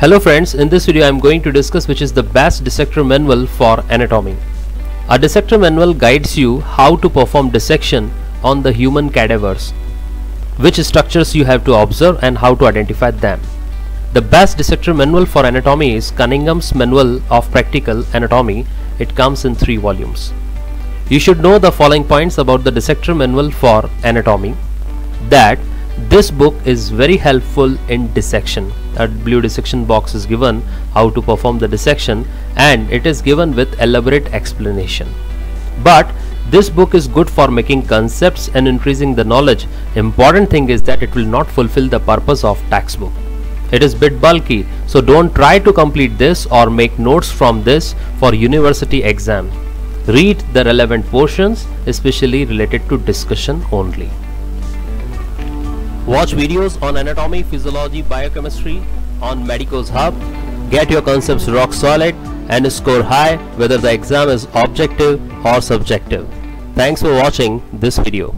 Hello friends, in this video I am going to discuss which is the best dissector manual for anatomy. A dissector manual guides you how to perform dissection on the human cadavers, which structures you have to observe and how to identify them. The best dissector manual for anatomy is Cunningham's Manual of Practical Anatomy. It comes in 3 volumes. You should know the following points about the dissector manual for anatomy. That this book is very helpful in dissection. A blue dissection box is given how to perform the dissection and it is given with elaborate explanation. But this book is good for making concepts and increasing the knowledge. Important thing is that it will not fulfill the purpose of textbook. It is bit bulky, so don't try to complete this or make notes from this for university exam. Read the relevant portions, especially related to discussion only. Watch videos on anatomy, physiology, biochemistry on Medico's Hub. Get your concepts rock solid and score high whether the exam is objective or subjective. Thanks for watching this video.